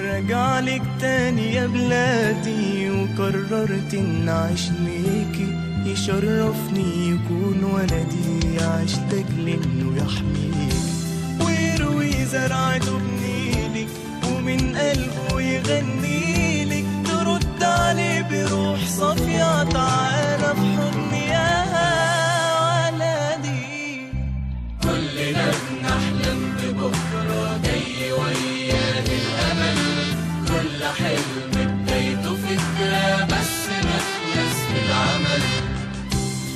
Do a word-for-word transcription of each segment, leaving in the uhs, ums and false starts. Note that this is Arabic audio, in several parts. رجعلك تاني يا بلادي وقررت ان اعيش ليكي، يشرفني يكون ولدي عشتاق لابنه يحميك ويروي زرعته بنيلك ومن قلبه يغنيلك، ترد عليه بروح صافية تعالى بحضن يا ولدي. كلنا بنحلم ببكرة جاي وياه الأمل، كل حلم بدايته فكرة بس نخلص بالعمل.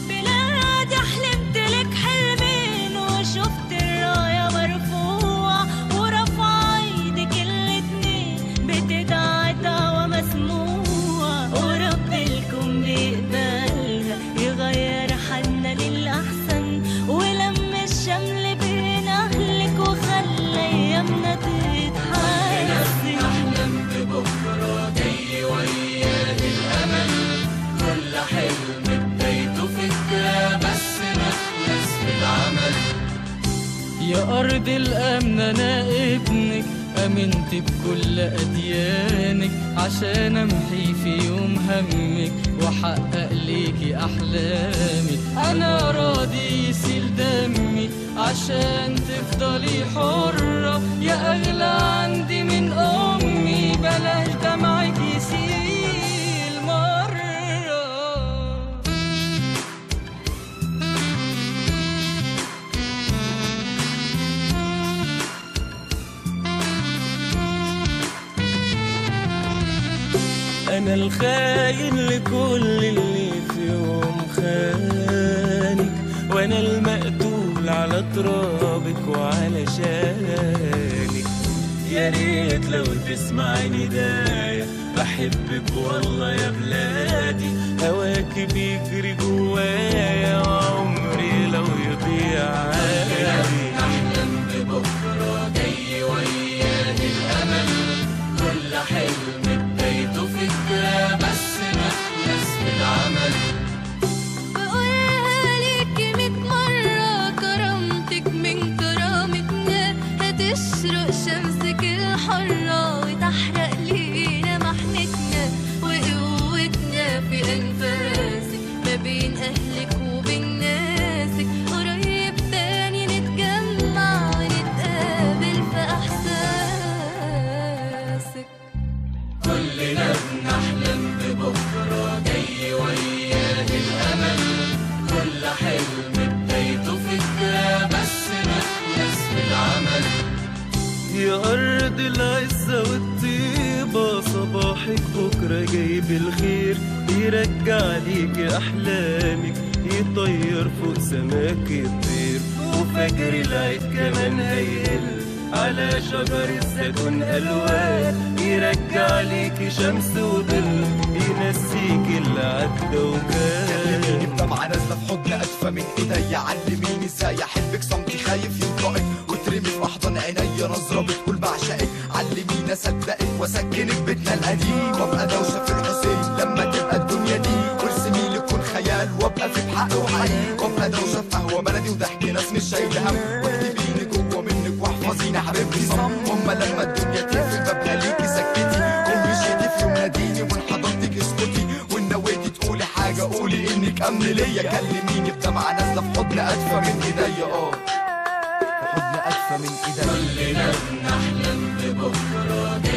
بلادي حلمت لك حلمين وشفت الراية مرفوعة ورفع ايدك الاتنين بتدعي دعوة مسموعة، ورب الكون بيقبلها يغير حالنا للأحسن، ولم الشمل بين أهلك وخلى أيامنا تتحسن. بكرة جاي وياه الأمل، كل حلم بدايته فكرة بس نخلص بالعمل. يا أرض الأمن أنا ابنك، آمنت بكل أديانك عشان أمحي في يوم همك وأحقق ليكي أحلامك، أنا راضي يسيل دمي عشان تفضلي حرة يا أغلى عندي من أمي، بلاش دمعك يسيل مرة. أنا الخاين لكل اللي في يوم خانك، وأنا المقتول على ترابك وعلى شانك، يا ريت لو تسمعيني داية بحبك والله يا بلادي، هواك بيجري جوايا وعمري لو يضيع عادي. أحلم ببكرة جاي وياه الأمل، كل حلم بدايته فكرة بس نخلص بالعمل. يا أرض العزة والطيبة صباحك بكرة جايب الخير، يرجع ليكي أحلامك يطير فوق سماك الطير، وفجر العيد كمان هيقل على شجر الزيتون ألوان، يرجع ليكي شمس وظل ينسيكي اللي عدى وكان. خليني بدمعة نازلة في حضن أدفى من إيديا، علميني إزاي أحبك صمتي خايف يوجعك وترمي في أحضان عينيا، نظرة بتقول بعشقك علميني أصدقك وأسكنك بيتنا القديم، وأبقى دوشة في الحسين لما تبقى الدنيا دي، وارسميلي تكون خيال وأبقى فيك حق وحقيقي، وأبقى دوشة في قهوة بلدي وضحك ناس مش شايلة هم، واكتبيني جوه منك واحفظيني حبيبتي صم، هما لما الدنيا تقفل ببقى ليكي سكتي، كل شيء في يوم ناديني من حضرتك اسكتي، ليك امن ليا، كلميني بدمعه نازله في حضن ادفى من ايديا، اه في حضن ادفى من ايديا. خلينا نحلم ببكره.